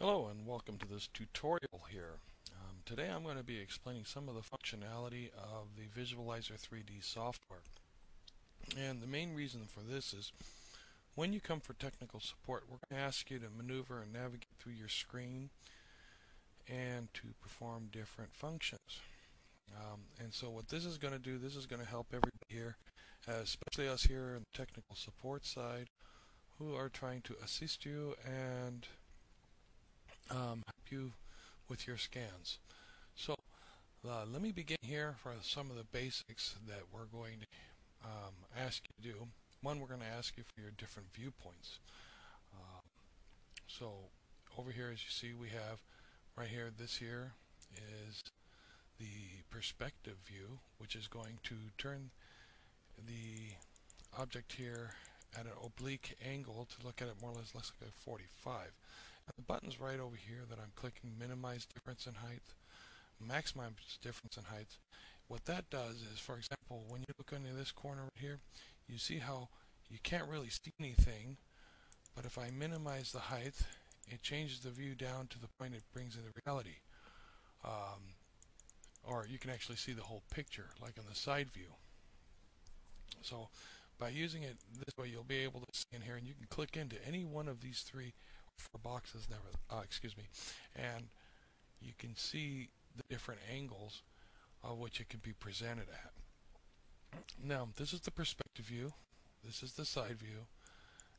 Hello and welcome to this tutorial here. Today I'm going to be explaining some of the functionality of the Visualizer 3D software. And the main reason for this is when you come for technical support, we're going to ask you to maneuver and navigate through your screen and to perform different functions. And so what this is going to do, this is going to help everybody here, especially us here in the technical support side, who are trying to assist you and help you with your scans. So let me begin here for some of the basics that we're going to ask you to do. One, we're going to ask you for your different viewpoints. So over here, as you see, we have right here, this here is the perspective view, which is going to turn the object here at an oblique angle to look at it more or less like a 45. And the buttons right over here that I'm clicking, minimize difference in height, maximize difference in height. What that does is, for example, when you look into this corner right here, you see how you can't really see anything, but if I minimize the height, it changes the view down to the point it brings into reality. Or you can actually see the whole picture, like in the side view. So by using it this way, you'll be able to see in here, and you can click into any one of these three or four boxes, and you can see the different angles of which it can be presented at. Now, this is the perspective view, this is the side view,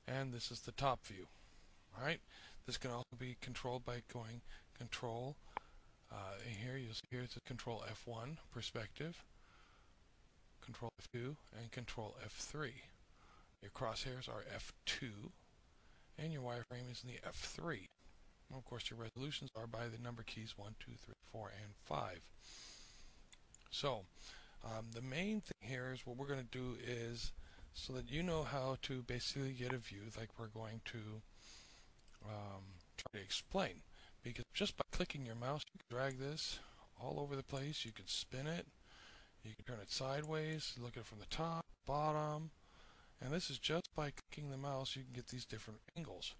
and this is the top view. All right, this can also be controlled by going Control. In here, you'll see here it's a Control F1 perspective, Control F2, and Control F3. Your crosshairs are F2, and your wireframe is in the F3. And of course, your resolutions are by the number keys 1, 2, 3, 4, and 5. So, the main thing here is what we're going to do is so that you know how to basically get a view like we're going to try to explain. Because just by clicking your mouse, you can drag this all over the place, you can spin it, you can turn it sideways, look at it from the top, bottom, and this is just by clicking the mouse you can get these different angles.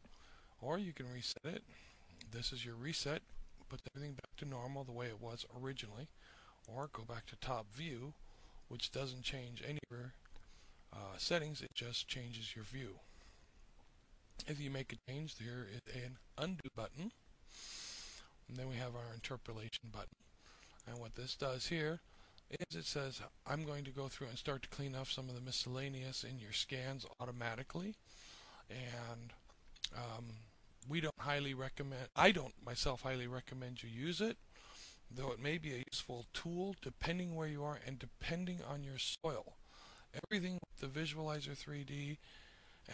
Or you can reset it. This is your reset, puts everything back to normal the way it was originally. Or go back to top view, which doesn't change any of your settings, it just changes your view. If you make a change, there is an undo button, and then we have our interpolation button. And what this does here is it says, I'm going to go through and start to clean off some of the miscellaneous in your scans automatically. And we don't highly recommend, I don't myself highly recommend you use it, though it may be a useful tool depending where you are and depending on your soil. Everything with the Visualizer 3D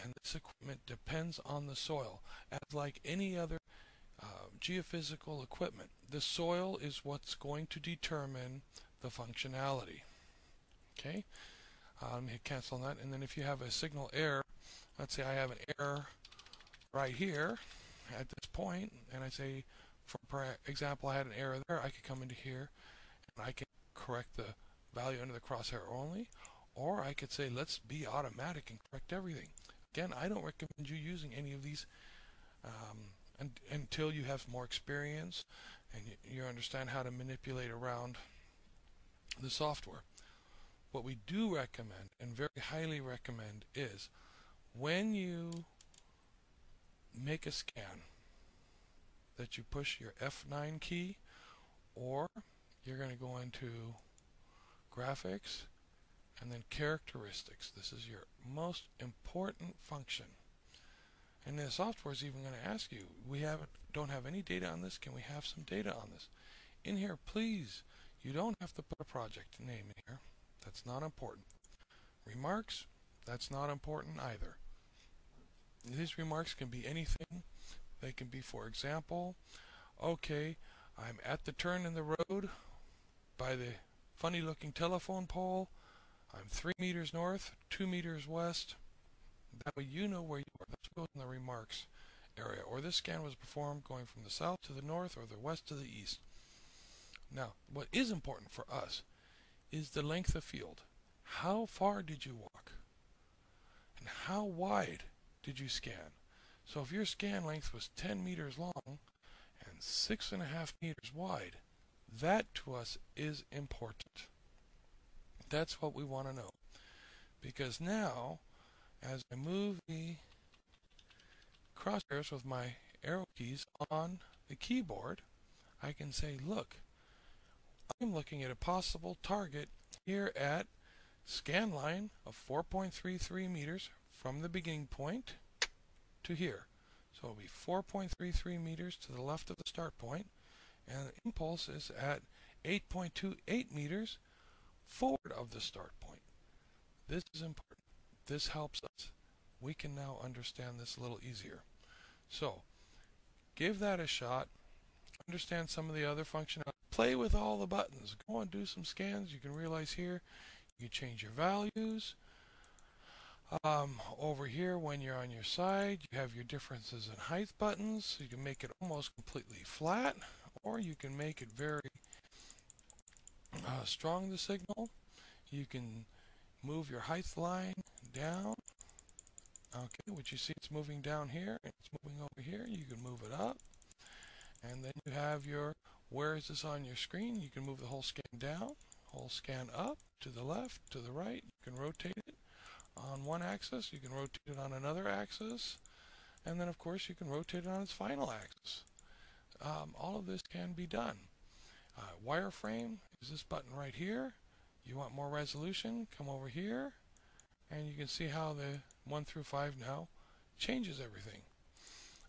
and this equipment depends on the soil. As like any other geophysical equipment, the soil is what's going to determine the functionality. Okay, let me hit cancel on that, and then if you have a signal error, let's say I have an error right here at this point, and I say, for example, I had an error there, I could come into here and I can correct the value under the crosshair only, or I could say let's be automatic and correct everything. Again, I don't recommend you using any of these until you have more experience and you understand how to manipulate around the software. What we do recommend, and very highly recommend, is when you make a scan that you push your F9 key, or you're going to go into graphics and then characteristics. This is your most important function. And the software is even going to ask you, we don't have any data on this, can we have some data on this? In here, please, you don't have to put a project name in here. That's not important. Remarks, that's not important either. These remarks can be anything. They can be, for example, okay, I'm at the turn in the road by the funny looking telephone pole. I'm 3 meters north, 2 meters west. That way you know where you are. That's what goes in the remarks area. Or this scan was performed going from the south to the north or the west to the east. Now, what is important for us is the length of field. How far did you walk? And how wide did you scan? So if your scan length was 10 meters long 6.5 meters wide. That to us is important. That's what we want to know. Because now, as I move the crosshairs with my arrow keys on the keyboard, I can say, look, I'm looking at a possible target here at scan line of 4.33 meters from the beginning point to here. So it'll be 4.33 meters to the left of the start point, and the impulse is at 8.28 meters forward of the start point. This is important. This helps us. We can now understand this a little easier. So give that a shot. Understand some of the other functionality. Play with all the buttons. Go and do some scans. You can realize here you change your values. Over here, when you're on your side, you have your differences in height buttons. So you can make it almost completely flat, or you can make it very strong, the signal. You can move your height line down. Okay, which you see it's moving down here, and it's moving over here. You can move it up. And then you have your where is this on your screen. You can move the whole scan down, whole scan up, to the left, to the right. You can rotate it on one axis, you can rotate it on another axis, and then of course you can rotate it on its final axis. All of this can be done. Wireframe is this button right here. You want more resolution, come over here, and you can see how the 1 through 5 now changes everything.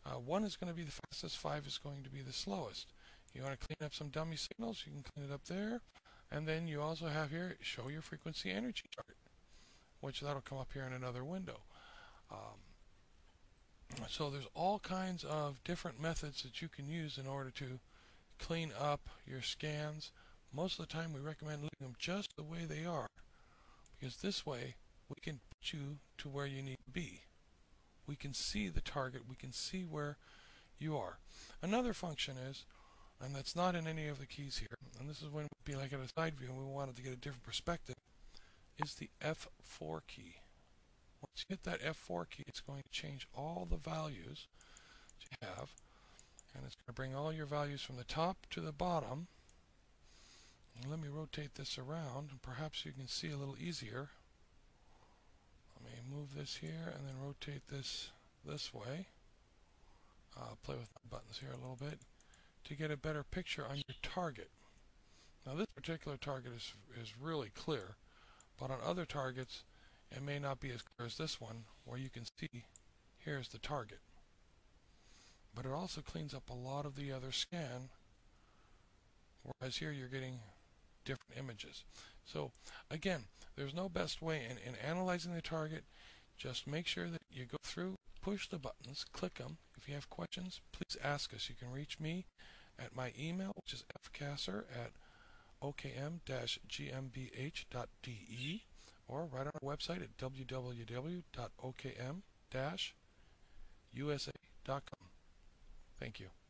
1 is going to be the fastest, 5 is going to be the slowest. You want to clean up some dummy signals, you can clean it up there, and then you also have here, show your frequency energy chart, which that'll come up here in another window. So there's all kinds of different methods that you can use in order to clean up your scans. Most of the time we recommend leaving them just the way they are, because this way we can put you to where you need to be. We can see the target, we can see where you are. Another function is, and that's not in any of the keys here, and this is when we'd be like at a side view and we wanted to get a different perspective, is the F4 key. Once you hit that F4 key, it's going to change all the values that you have, and it's going to bring all your values from the top to the bottom. And let me rotate this around, and perhaps you can see a little easier. Let me move this here, and then rotate this way. I'll play with the buttons here a little bit to get a better picture on your target. Now this particular target is really clear, but on other targets it may not be as clear as this one, where you can see here's the target. But it also cleans up a lot of the other scan, whereas here you're getting different images. So again, there's no best way in analyzing the target. Just make sure that you go through, push the buttons, click them. If you have questions, please ask us. You can reach me at my email, which is fkasser@okm-gmbh.de, or right on our website at www.okm-usa.com. Thank you.